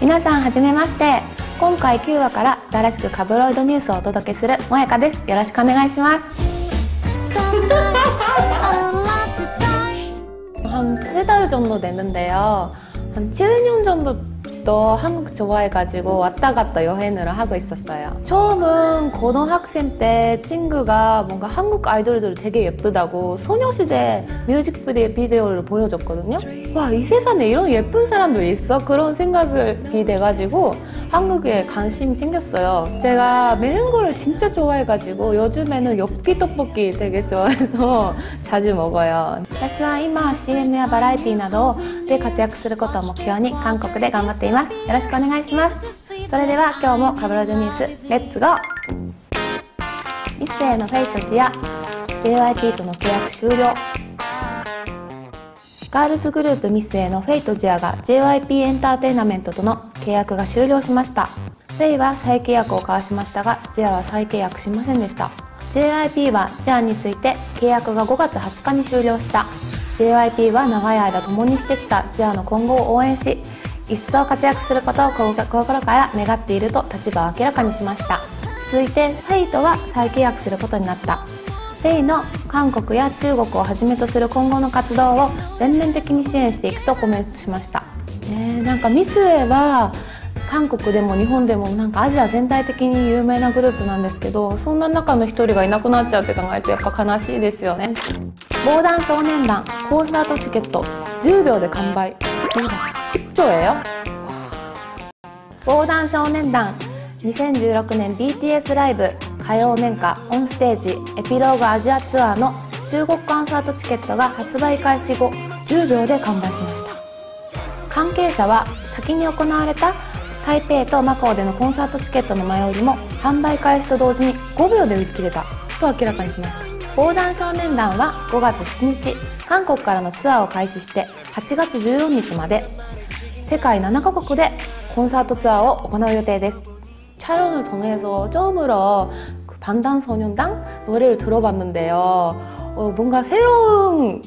皆さんはじめまして。今回9話から新しくタブロイドニュースをお届けするもやかです。よろしくお願いします。한 3달 정도 됐는데요. 한 7년 전부터 한국 좋아해가지고 왔다 갔다 여행을 하고 있었어요. 처음은 고등학생 때 친구가 뭔가 한국 아이돌들 되게 예쁘다고 소녀시대 뮤직비디오를 보여줬거든요. 와, 이 세상에 이런 예쁜 사람들이 있어? 그런 생각이 돼가지고 한국에 관심이 생겼어요. 제가 매운 거를 진짜 좋아해가지고 요즘에는 엽기 떡볶이 되게 좋아해서 자주 먹어요. 私は今 CM やバラエティなどで活躍することを目標に韓国で頑張っています。よろしくお願いします。それでは今日もカブロイドニュースレッツゴー。ミスエのフェイトジや JYP との契約終了。ガールズグループミスエのフェイとジアが JYP エンターテイナメントとの契約が終了しました。フェイは再契約を交わしましたが、ジアは再契約しませんでした。 JYP はジアについて契約が5月20日に終了した。 JYP は長い間共にしてきたジアの今後を応援し、一層活躍することを心から願っていると立場を明らかにしました。続いてフェイとは再契約することになった。フェイの韓国や中国をはじめとする今後の活動を全面的に支援していくとコメントしました。なんかミスエは韓国でも日本でもなんかアジア全体的に有名なグループなんですけど、そんな中の一人がいなくなっちゃうって考えるとやっぱ悲しいですよね。防弾少年団コンサートチケット10秒で完売。 10조円よ。 防弾少年団2016年 BTS ライブ火曜年間オンステージエピローグアジアツアーの中国コンサートチケットが発売開始後10秒で完売しました。関係者は先に行われた台北とマカオでのコンサートチケットの前売りも販売開始と同時に5秒で売り切れたと明らかにしました。防弾少年団は5月7日韓国からのツアーを開始して8月14日まで世界7カ国でコンサートツアーを行う予定です。 촬영을 통해서 처음으로 방탄소년단 노래를 들어봤는데요. 뭔가 새로운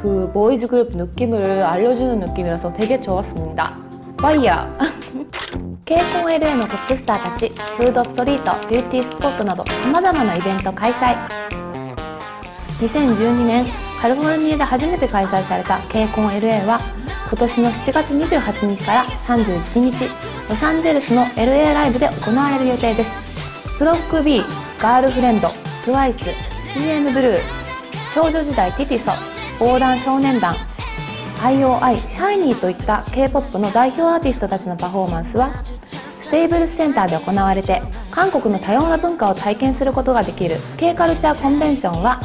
그 보이즈 그룹 느낌을 알려주는 느낌이라서 되게 좋았습니다. 와이야! KCON LA의 톱스타たち 푸드 스트리트, 뷰티 스포트 など様々なイベント開催。 2012年 カリフォルニアで初めて開催された KCON LAは 今年の7月28日から31日 ロサンゼルスの LA ライブで行われる予定です。ブロック B、ガールフレンド、TWICE、CN ブルー、少女時代ティティソ、防弾少年団、IOI、シャイニーといった K-POP の代表アーティストたちのパフォーマンスはステーブルスセンターで行われて、韓国の多様な文化を体験することができる K カルチャーコンベンションは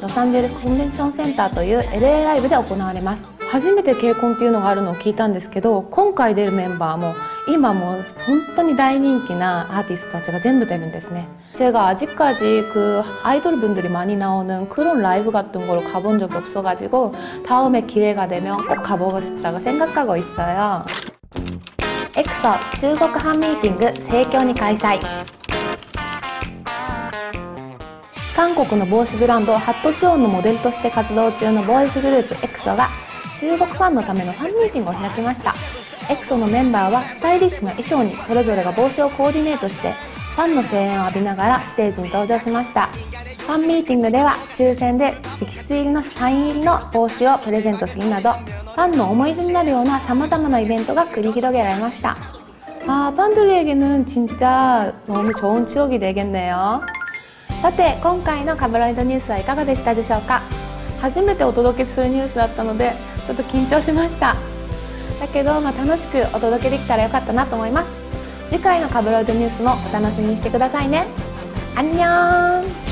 ロサンゼルスコンベンションセンターという LA ライブで行われます。 初めてKCONっていうのがあるのを聞いたんですけど、今回出るメンバーも今も本当に大人気なアーティストたちが全部出るんですね。제가 아직까지 그 아이돌 분들이 많이 나오는 그런 라이브 같은 걸로 가본 적이 없어가지고 다음에 기회가 되면 꼭 가보고 싶다고 생각하고 있어요. 엑소 중국 한 미팅盛況に 開催。 韓国の帽子ブランドハットチオンのモデルとして活動中のボーイズグループEXOが 中国ファンのためのファンミーティングを開きました。エクソのメンバーはスタイリッシュな衣装にそれぞれが帽子をコーディネートしてファンの声援を浴びながらステージに登場しました。ファンミーティングでは抽選で直筆入りのサイン入りの帽子をプレゼントするなどファンの思い出になるような様々なイベントが繰り広げられました。팬들에게는 진짜 너무 좋은 추억이 되겠네요。 さて今回のカブロイドニュースはいかがでしたでしょうか。初めてお届けするニュースだったので ちょっと緊張しました。だけど、楽しくお届けできたらよかったなと思います。次回のカブロイドニュースもお楽しみにしてくださいね。アンニョン。